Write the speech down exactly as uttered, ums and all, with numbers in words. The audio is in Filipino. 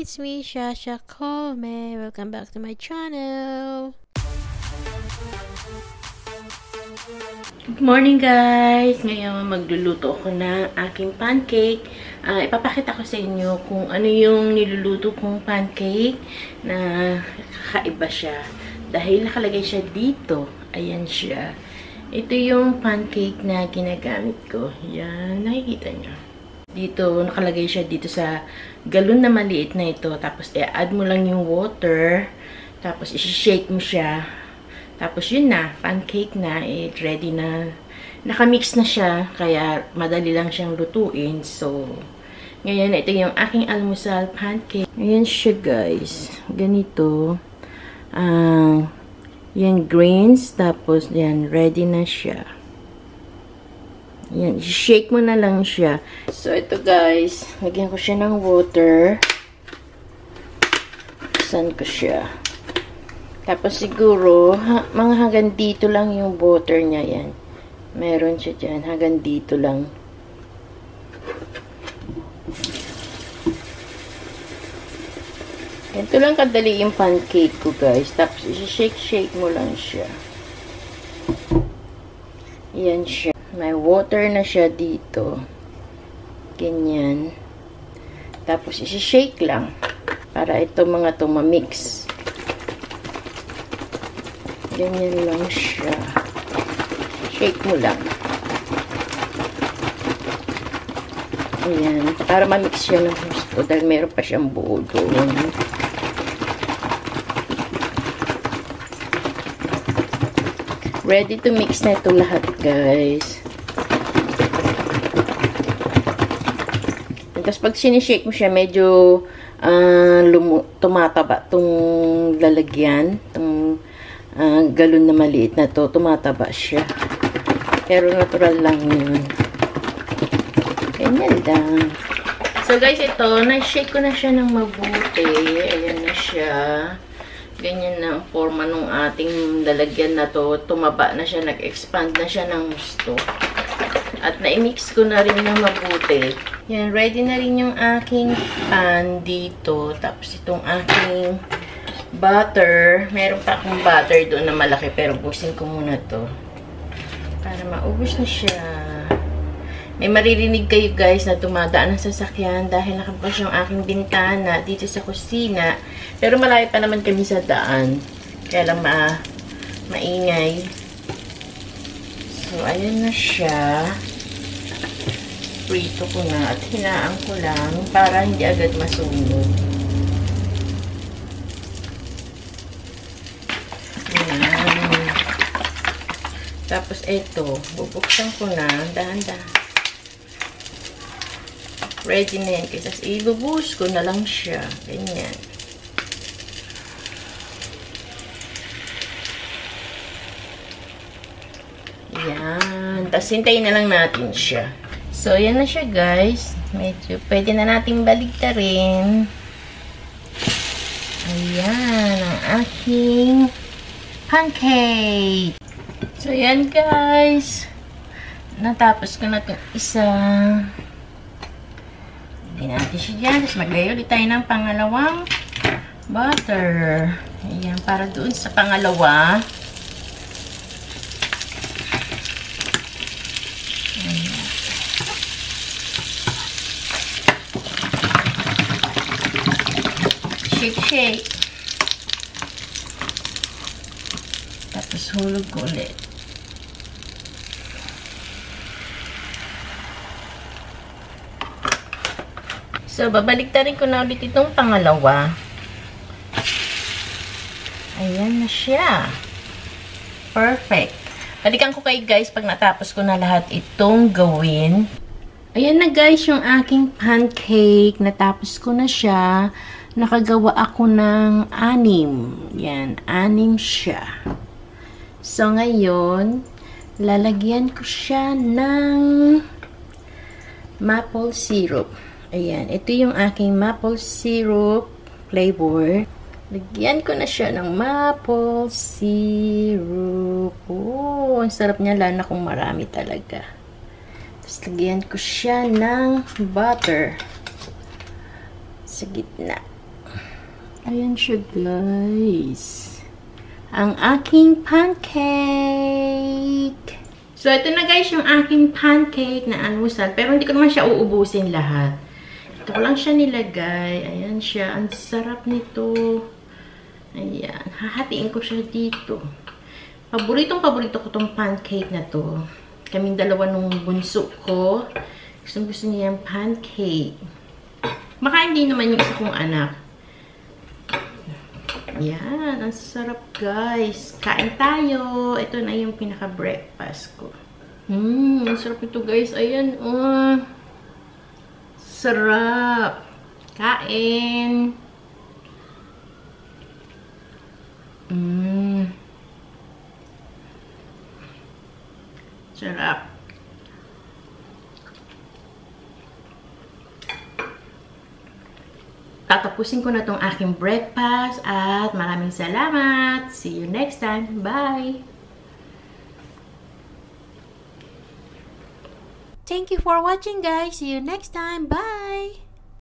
it's me, ShaSha Kolme. Welcome back to my channel. Good morning, guys! Ngayon, magluluto ako ng aking pancake. Uh, ipapakita ko sa inyo kung ano yung niluluto kong pancake na kakaiba siya. Dahil nakalagay siya dito. Ayan siya. Ito yung pancake na ginagamit ko. Yan, nakikita nyo. Dito, nakalagay siya dito sa galon na maliit na ito. Tapos, i-add mo lang yung water. Tapos, i-shake mo siya. Tapos, yun na. Pancake na. Eh, ready na. Nakamix na siya. Kaya, madali lang siyang lutuin. So, ngayon, ito yung aking almusal pancake. Ayan siya, guys. Ganito. Uh, yan, grains. Tapos, yan, ready na siya. Yan, shake mo na lang siya. So, ito guys, lagyan ko siya ng water. San ko siya. Tapos siguro, ha, mga hanggang dito lang yung water niya yan. Meron siya dyan, hanggang dito lang. Ganito lang kadali yung pancake ko guys. Tapos, shake-shake mo lang siya. Yan siya. May water na siya dito. Ganyan. Tapos, isi-shake lang. Para ito mga to ma-mix. Ganyan lang siya. Shake mo lang. Ayan. Para ma-mix siya ng gusto. Dahil meron pa siyang buo doon. Ready to mix na ito lahat, guys. Tapos, pag sinishake mo siya, medyo uh, tumataba itong lalagyan. Itong uh, galon na maliit na to, tumataba siya. Pero natural lang yun. Ganyan lang. So, guys, ito, na-shake ko na siya ng mabuti. Ayan na siya. Ganyan na ang forma ng ating lalagyan na to. Tumaba na siya, nag-expand na siya ng gusto. At na-mix ko na rin ng mabuti. Yan, ready na rin yung aking pan dito. Tapos itong aking butter. Meron pa akong butter doon na malaki pero busin ko muna to. Para maubos na siya. May maririnig kayo guys na tumadaan ng sasakyan dahil nakabukas yung aking bintana dito sa kusina. Pero malayo pa naman kami sa daan. Kaya lang ma maingay. So, ayan na siya. Prito ko na at hinaan ko lang para hindi agad masunog. Ayan. Tapos ito, bubuksan ko na. Dahan-dahan. Ready na yan. Kasi ibubuhos ko na lang siya. Ganyan. Yan. Tapos hintayin na lang natin siya. So, yan na siya guys. Medyo pwede na natin baligtarin. Ayan. Ang aking pancake. So, yan guys. Natapos ko na itong isa. Natin siya dyan. Tapos maglagay ulit tayo ng pangalawang butter. Ayan, para doon sa pangalawa. Ayan. Shake, shake. Tapos hulog ko ulit. So, babaliktarin ko na ulit itong pangalawa. Ayan na siya. Perfect. Balikan ko kayo guys pag natapos ko na lahat itong gawin. Ayan na guys yung aking pancake. Natapos ko na siya. Nakagawa ako ng anim. Ayan, anim siya. So, ngayon, lalagyan ko siya ng maple syrup. Ayan, ito yung aking maple syrup flavor. Lagyan ko na siya ng maple syrup. Oh, ang sarap niya, lalo na kung marami talaga. Tapos, lagyan ko siya ng butter. Sa gitna. Ayan siya, guys. Ang aking pancake! So, ito na guys, yung aking pancake na almusal. Pero hindi ko naman siya uubusin lahat. Ito ko lang siya nilagay. Ayan siya. Ang sarap nito. Ayan. Hahatiin ko siya dito. Paboritong-paborito ko tong pancake na to. Kaming dalawa nung bunso ko. Gustong gusto niya yung pancake. Baka hindi naman yung isa kong anak. Ayan, ang sarap guys. Kain tayo. Ito na yung pinaka-breakfast ko. Mmm, ang sarap ito guys. Ayan, uh, sarap. Kain. Mmm. Sarap. Tatapusin ko na tong aking breakfast at maraming salamat. See you next time. Bye! Thank you for watching guys. See you next time. Bye!